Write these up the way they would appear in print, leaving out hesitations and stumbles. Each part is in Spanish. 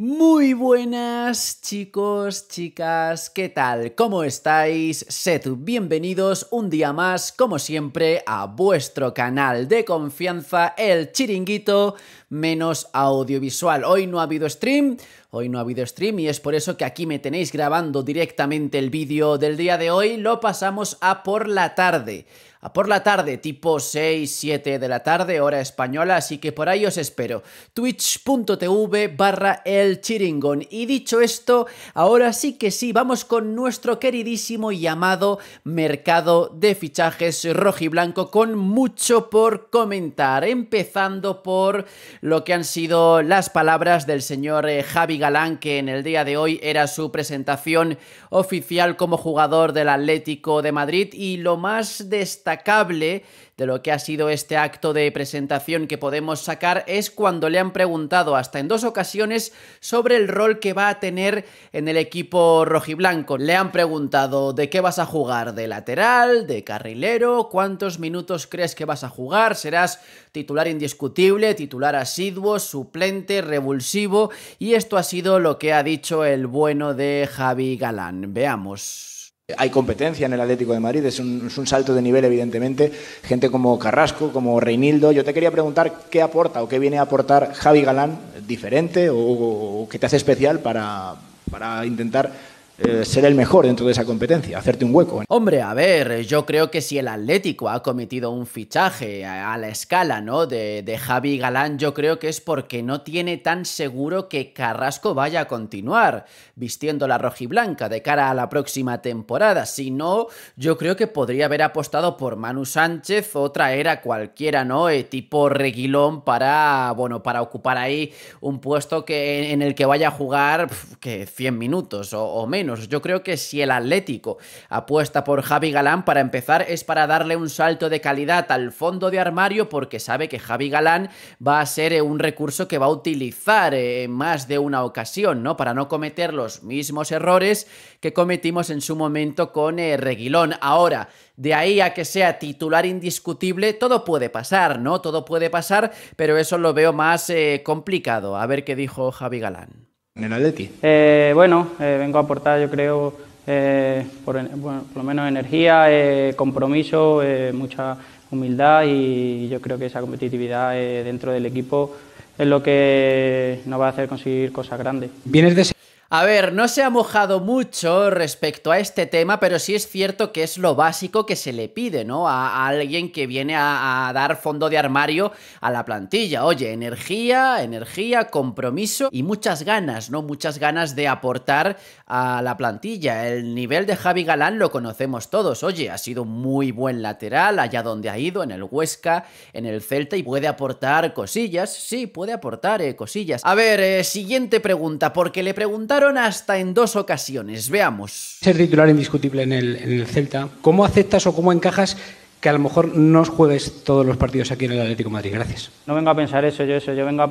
Muy buenas chicos, chicas, ¿qué tal? ¿Cómo estáis? Sed bienvenidos un día más, como siempre, a vuestro canal de confianza, El Chiringuito menos Audiovisual. Hoy no ha habido stream, y es por eso que aquí me tenéis grabando directamente el vídeo del día de hoy. Lo pasamos a por la tarde. Tipo 6, 7 de la tarde, hora española, así que por ahí os espero. twitch.tv/elchiringón. Y dicho esto, ahora sí que sí, vamos con nuestro queridísimo y amado mercado de fichajes rojiblanco, con mucho por comentar, empezando por lo que han sido las palabras del señor Javi Galán, que en el día de hoy era su presentación oficial como jugador del Atlético de Madrid, y lo más destacable de lo que ha sido este acto de presentación que podemos sacar es cuando le han preguntado hasta en dos ocasiones sobre el rol que va a tener en el equipo rojiblanco. Le han preguntado ¿de qué vas a jugar? ¿De lateral? ¿De carrilero? ¿Cuántos minutos crees que vas a jugar? ¿Serás titular indiscutible? ¿Titular asiduo? ¿Suplente? ¿Revulsivo? Y esto ha sido lo que ha dicho el bueno de Javi Galán. Veamos. Hay competencia en el Atlético de Madrid, es un salto de nivel evidentemente, gente como Carrasco, como Reinildo. Yo te quería preguntar qué aporta o qué viene a aportar Javi Galán diferente o qué te hace especial para intentar ser el mejor dentro de esa competencia, hacerte un hueco. Hombre, a ver, yo creo que si el Atlético ha cometido un fichaje a la escala, ¿no?, de Javi Galán, yo creo que es porque no tiene tan seguro que Carrasco vaya a continuar vistiendo la rojiblanca de cara a la próxima temporada. Si no, yo creo que podría haber apostado por Manu Sánchez o traer a cualquiera, ¿no?, tipo Reguilón para, bueno, para ocupar ahí un puesto que, en el que vaya a jugar que 100 minutos o menos. Yo creo que si el Atlético apuesta por Javi Galán, para empezar, es para darle un salto de calidad al fondo de armario, porque sabe que Javi Galán va a ser un recurso que va a utilizar en más de una ocasión, ¿no?, para no cometer los mismos errores que cometimos en su momento con Reguilón. Ahora, de ahí a que sea titular indiscutible, todo puede pasar, ¿no? Todo puede pasar, pero eso lo veo más complicado. A ver qué dijo Javi Galán. En el Atleti. Vengo a aportar, yo creo, por lo menos energía, compromiso, mucha humildad, y yo creo que esa competitividad dentro del equipo es lo que nos va a hacer conseguir cosas grandes. ¿Vienes de... A ver, no se ha mojado mucho respecto a este tema, pero sí es cierto que es lo básico que se le pide, ¿no?, a alguien que viene a dar fondo de armario a la plantilla. Oye, energía, compromiso y muchas ganas, ¿no?, muchas ganas de aportar a la plantilla. El nivel de Javi Galán lo conocemos todos. Oye, ha sido muy buen lateral allá donde ha ido, en el Huesca, en el Celta, y puede aportar cosillas. Sí, puede aportar cosillas. A ver, siguiente pregunta, porque le preguntaron hasta en dos ocasiones. Veamos. Ser titular indiscutible en el Celta. ¿Cómo aceptas o cómo encajas que a lo mejor no juegues todos los partidos aquí en el Atlético de Madrid? Gracias. No vengo a pensar eso. Yo vengo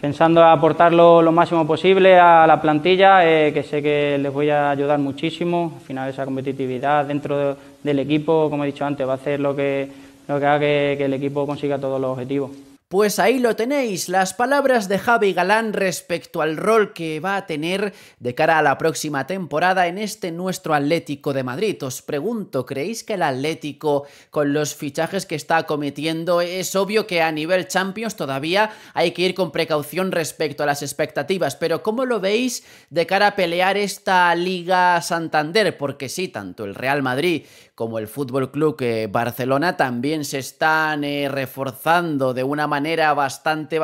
pensando a aportar lo máximo posible a la plantilla, que sé que les voy a ayudar muchísimo. Al final, esa competitividad dentro del equipo, como he dicho antes, va a hacer lo que haga que el equipo consiga todos los objetivos. Pues ahí lo tenéis, las palabras de Javi Galán respecto al rol que va a tener de cara a la próxima temporada en este nuestro Atlético de Madrid. Os pregunto, ¿creéis que el Atlético, con los fichajes que está cometiendo, es obvio que a nivel Champions todavía hay que ir con precaución respecto a las expectativas, pero cómo lo veis de cara a pelear esta Liga Santander? Porque sí, tanto el Real Madrid como el Fútbol Club Barcelona también se están reforzando de una manera bastante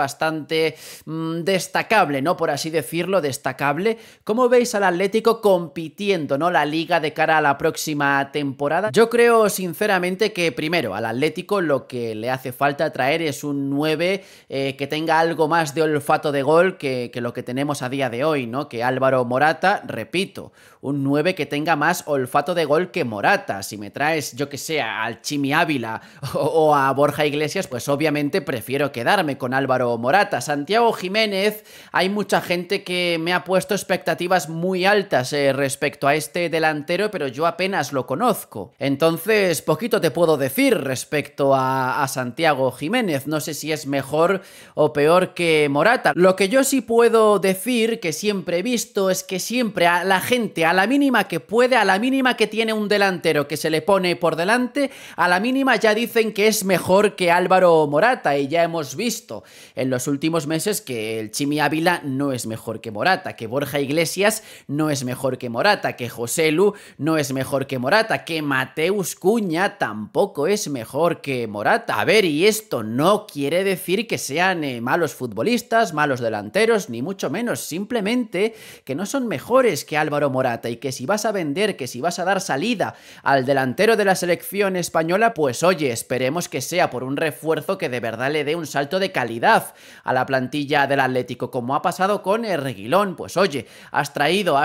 destacable, ¿no?, por así decirlo, destacable. ¿Cómo veis al Atlético compitiendo, ¿no?, la Liga de cara a la próxima temporada? Yo creo sinceramente que primero al Atlético lo que le hace falta traer es un 9 que tenga algo más de olfato de gol que lo que tenemos a día de hoy, ¿no?, que Álvaro Morata. Repito, un 9 que tenga más olfato de gol que Morata. Si me me traes, yo que sé, al Chimy Ávila o a Borja Iglesias, pues obviamente prefiero quedarme con Álvaro Morata. Santiago Jiménez, hay mucha gente que me ha puesto expectativas muy altas respecto a este delantero, pero yo apenas lo conozco. Entonces, poquito te puedo decir respecto a Santiago Jiménez. No sé si es mejor o peor que Morata. Lo que yo sí puedo decir, que siempre he visto, es que siempre a la gente, a la mínima que puede, a la mínima que tiene un delantero que se le pone por delante, a la mínima ya dicen que es mejor que Álvaro Morata, y ya hemos visto en los últimos meses que el Chimy Ávila no es mejor que Morata, que Borja Iglesias no es mejor que Morata, que Joselu no es mejor que Morata, que Mateus Cuña tampoco es mejor que Morata. A ver, y esto no quiere decir que sean malos futbolistas, malos delanteros, ni mucho menos, simplemente que no son mejores que Álvaro Morata, y que si vas a vender, que si vas a dar salida al delantero de la selección española, pues oye, esperemos que sea por un refuerzo que de verdad le dé un salto de calidad a la plantilla del Atlético, como ha pasado con Reguilón. Pues oye, has traído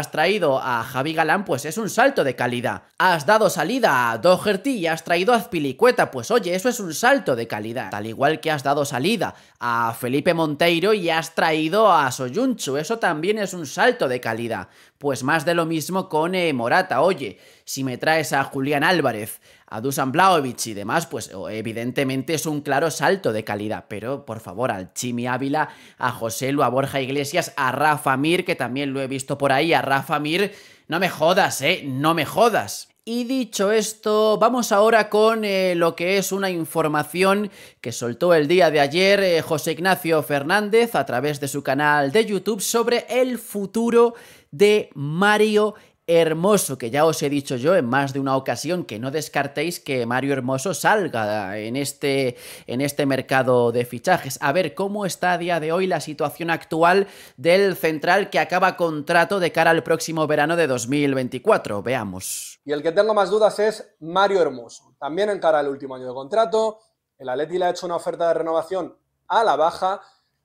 a Javi Galán, pues es un salto de calidad. Has dado salida a Doherty y has traído a Azpilicueta, pues oye, eso es un salto de calidad. Al igual que has dado salida a Felipe Monteiro y has traído a Soyuncu, eso también es un salto de calidad. Pues más de lo mismo con Morata. Oye, si me traes a Julián Álvarez, a Dusan Vlahović y demás, pues evidentemente es un claro salto de calidad. Pero, por favor, al Chimy Ávila, a Joselu, a Borja Iglesias, a Rafa Mir, que también lo he visto por ahí, a Rafa Mir, no me jodas, no me jodas. Y dicho esto, vamos ahora con lo que es una información que soltó el día de ayer José Ignacio Fernández a través de su canal de YouTube sobre el futuro de Mario Hermoso, que ya os he dicho yo en más de una ocasión que no descartéis que Mario Hermoso salga en este mercado de fichajes. A ver cómo está a día de hoy la situación actual del central que acaba contrato de cara al próximo verano de 2024. Veamos. Y el que tengo más dudas es Mario Hermoso. También encara el último año de contrato, el Atleti le ha hecho una oferta de renovación a la baja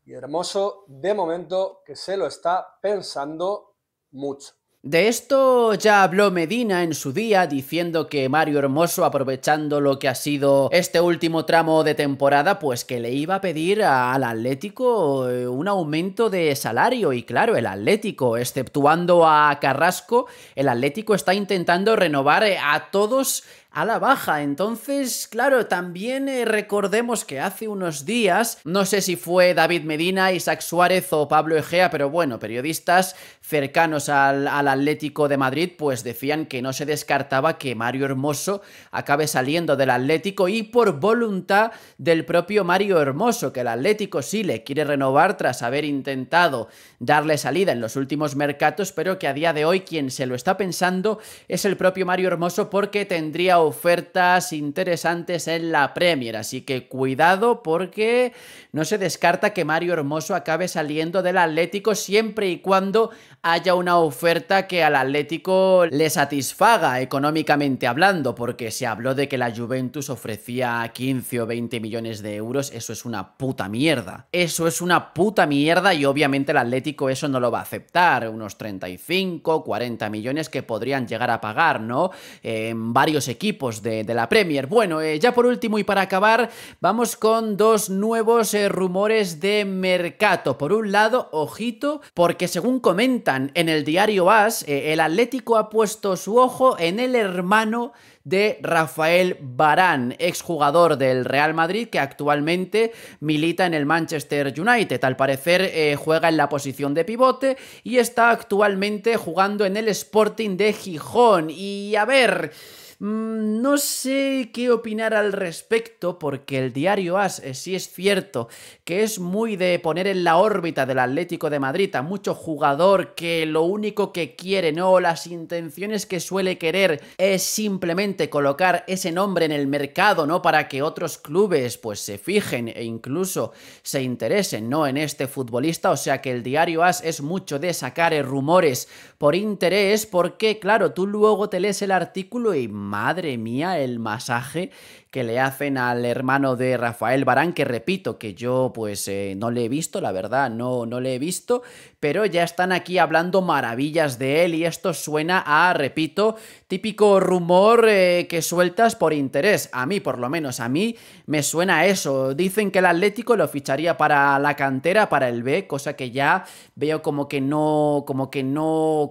y Hermoso, de momento, que se lo está pensando mucho. De esto ya habló Medina en su día, diciendo que Mario Hermoso, aprovechando lo que ha sido este último tramo de temporada, pues que le iba a pedir al Atlético un aumento de salario. Y claro, el Atlético, exceptuando a Carrasco, el Atlético está intentando renovar a todos a la baja. Entonces, claro, también recordemos que hace unos días, no sé si fue David Medina, Isaac Suárez o Pablo Egea, pero bueno, periodistas cercanos al Atlético de Madrid, pues decían que no se descartaba que Mario Hermoso acabe saliendo del Atlético, y por voluntad del propio Mario Hermoso, que el Atlético sí le quiere renovar tras haber intentado darle salida en los últimos mercados, pero que a día de hoy quien se lo está pensando es el propio Mario Hermoso, porque tendría ofertas interesantes en la Premier, así que cuidado, porque no se descarta que Mario Hermoso acabe saliendo del Atlético, siempre y cuando haya una oferta que al Atlético le satisfaga económicamente hablando, porque se habló de que la Juventus ofrecía 15 o 20 millones de euros, eso es una puta mierda, y obviamente el Atlético eso no lo va a aceptar, unos 35, 40 millones que podrían llegar a pagar, ¿no? En varios equipos de la Premier. Bueno, ya por último y para acabar, vamos con dos nuevos rumores de mercado. Por un lado, ojito, porque según comentan en el diario AS, el Atlético ha puesto su ojo en el hermano de Rafael Varane, exjugador del Real Madrid que actualmente milita en el Manchester United. Al parecer juega en la posición de pivote y está actualmente jugando en el Sporting de Gijón. Y a ver, no sé qué opinar al respecto, porque el diario AS sí es cierto que es muy de poner en la órbita del Atlético de Madrid a mucho jugador que lo único que quiere, ¿no?, las intenciones que suele querer es simplemente colocar ese nombre en el mercado, ¿no?, para que otros clubes pues se fijen e incluso se interesen, ¿no?, en este futbolista. O sea que el diario AS es mucho de sacar rumores por interés, porque claro, tú luego te lees el artículo y madre mía el masaje que le hacen al hermano de Rafael Varane, que repito que yo pues no le he visto, la verdad, no le he visto, pero ya están aquí hablando maravillas de él y esto suena a, repito, típico rumor que sueltas por interés. A mí, por lo menos, a mí me suena a eso. Dicen que el Atlético lo ficharía para la cantera, para el B, cosa que ya veo como que no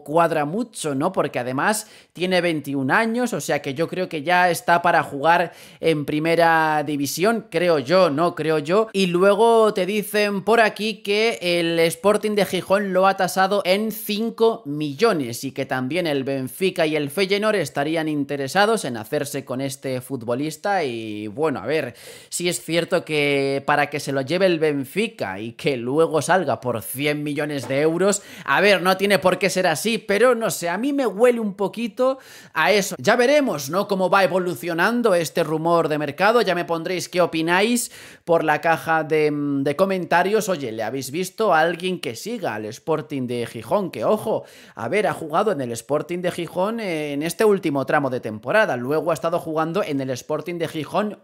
cuadra mucho, ¿no? Porque además tiene 21 años, o sea que yo creo que ya está para jugar en primera división, creo yo, ¿no? Creo yo. Y luego te dicen por aquí que el Sporting de Gijón lo ha tasado en 5 millones y que también el Benfica y el Feyenoord estarían interesados en hacerse con este futbolista. Y bueno, a ver, sí es cierto que para que se lo lleve el Benfica y que luego salga por 100 millones de euros, a ver, no tiene por qué ser así, pero no sé, a mí me huele un poquito a eso. Ya veremos, ¿no?, cómo va evolucionando este rumor de mercado. Ya me pondréis qué opináis por la caja de comentarios. Oye, ¿le habéis visto a alguien que siga al Sporting de Gijón? Que ojo, a ver, ha jugado en el Sporting de Gijón en este último tramo de temporada, luego ha estado jugando en el Sporting de Gijón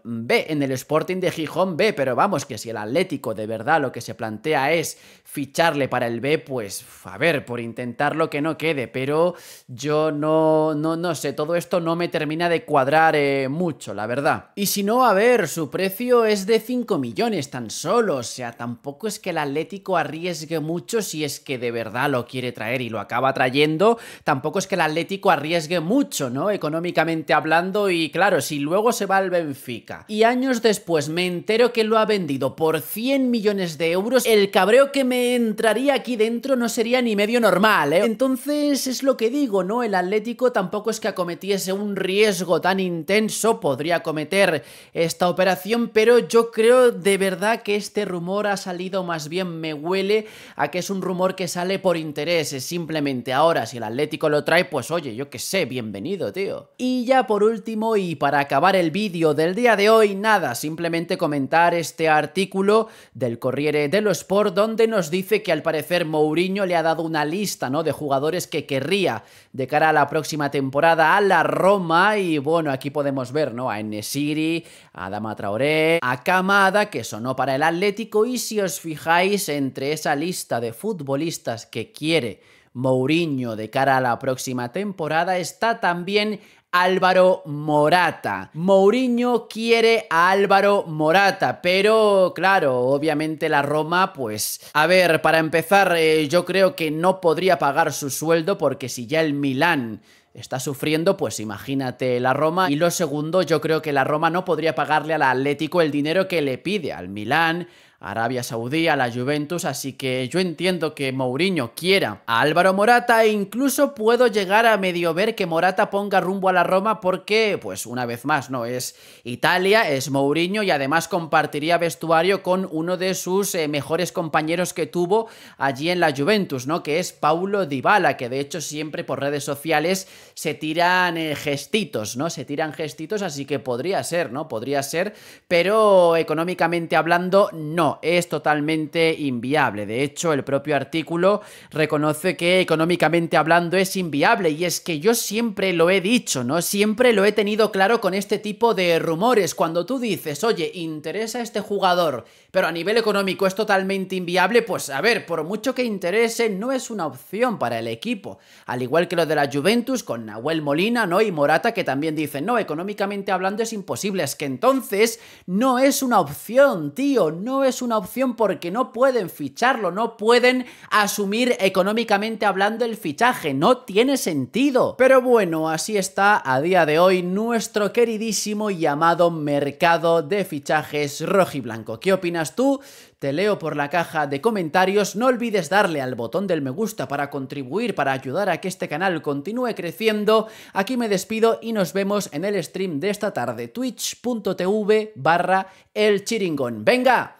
B, pero vamos, que si el Atlético de verdad lo que se plantea es ficharle para el B, pues a ver, por intentarlo que no quede, pero yo no sé, todo esto no me termina de cuadrar mucho, la verdad. Y si no, a ver, su precio es de 5 millones tan solo, o sea, tampoco es que el Atlético arriesgue mucho si es que de verdad lo quiere traer y lo acaba trayendo, tampoco es que el Atlético arriesgue mucho, ¿no?, económicamente hablando. Y claro, si luego se va al Benfica y años después me entero que lo ha vendido por 100 millones de euros, el cabreo que me entraría aquí dentro no sería ni medio normal, ¿eh? Entonces es lo que digo, ¿no? El Atlético tampoco es que acometiese un riesgo tan intenso, podría acometer esta operación, pero yo creo de verdad que este rumor ha salido, más bien me huele a que es un rumor que sale por intereses, simplemente. Ahora, si el Atlético lo trae, pues oye, yo qué sé, bienvenido, tío. Y ya por último, y para acabar el vídeo del día de hoy, nada, simplemente comentar este artículo del Corriere dello Sport, donde nos dice que al parecer Mourinho le ha dado una lista, ¿no?, de jugadores que querría de cara a la próxima temporada a la Roma. Y bueno, aquí podemos ver, ¿no?, a En-Nesyri, a Adama Traoré, a Kamada, que sonó para el Atlético. Y si os fijáis, entre esa lista de futbolistas que quiere Mourinho de cara a la próxima temporada está también Álvaro Morata. Mourinho quiere a Álvaro Morata, pero claro, obviamente la Roma, pues a ver, para empezar, yo creo que no podría pagar su sueldo, porque si ya el Milán está sufriendo, pues imagínate la Roma. Y lo segundo, yo creo que la Roma no podría pagarle al Atlético el dinero que le pide al Milán, Arabia Saudí, a la Juventus, así que yo entiendo que Mourinho quiera a Álvaro Morata, e incluso puedo llegar a medio ver que Morata ponga rumbo a la Roma, porque, pues una vez más, no es Italia, es Mourinho, y además compartiría vestuario con uno de sus mejores compañeros que tuvo allí en la Juventus, ¿no?, que es Paulo Dybala, que de hecho siempre por redes sociales se tiran gestitos, ¿no?, se tiran gestitos, así que podría ser, ¿no?, podría ser, pero económicamente hablando, no, es totalmente inviable. De hecho, el propio artículo reconoce que económicamente hablando es inviable, y es que yo siempre lo he dicho, ¿no?, siempre lo he tenido claro con este tipo de rumores. Cuando tú dices, oye, interesa este jugador, pero a nivel económico es totalmente inviable, pues a ver, por mucho que interese, no es una opción para el equipo. Al igual que lo de la Juventus con Nahuel Molina, ¿no?, y Morata, que también dicen, no, económicamente hablando es imposible. Es que entonces no es una opción, tío, no es una opción, porque no pueden ficharlo, no pueden asumir económicamente hablando el fichaje, no tiene sentido. Pero bueno, así está a día de hoy nuestro queridísimo y amado mercado de fichajes rojiblanco. ¿Qué opinas tú? Te leo por la caja de comentarios. No olvides darle al botón del me gusta para contribuir, para ayudar a que este canal continúe creciendo. Aquí me despido y nos vemos en el stream de esta tarde, twitch.tv/elchiringón. ¡Venga!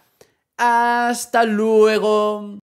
¡Hasta luego!